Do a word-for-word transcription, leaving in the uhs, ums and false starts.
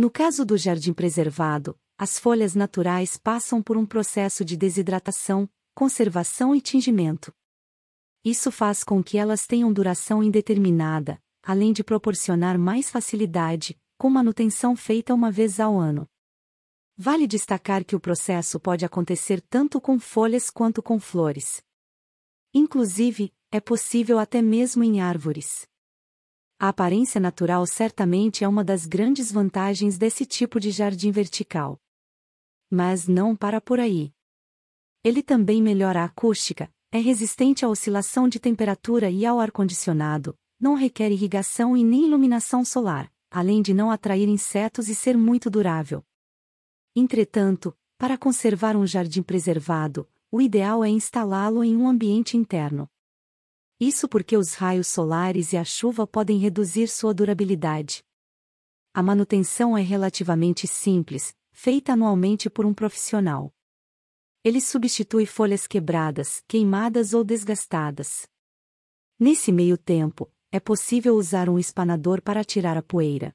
No caso do jardim preservado, as folhas naturais passam por um processo de desidratação, conservação e tingimento. Isso faz com que elas tenham duração indeterminada, além de proporcionar mais facilidade, com manutenção feita uma vez ao ano. Vale destacar que o processo pode acontecer tanto com folhas quanto com flores. Inclusive, é possível até mesmo em árvores. A aparência natural certamente é uma das grandes vantagens desse tipo de jardim vertical. Mas não para por aí. Ele também melhora a acústica, é resistente à oscilação de temperatura e ao ar-condicionado, não requer irrigação e nem iluminação solar, além de não atrair insetos e ser muito durável. Entretanto, para conservar um jardim preservado, o ideal é instalá-lo em um ambiente interno. Isso porque os raios solares e a chuva podem reduzir sua durabilidade. A manutenção é relativamente simples, feita anualmente por um profissional. Ele substitui folhas quebradas, queimadas ou desgastadas. Nesse meio tempo, é possível usar um espanador para tirar a poeira.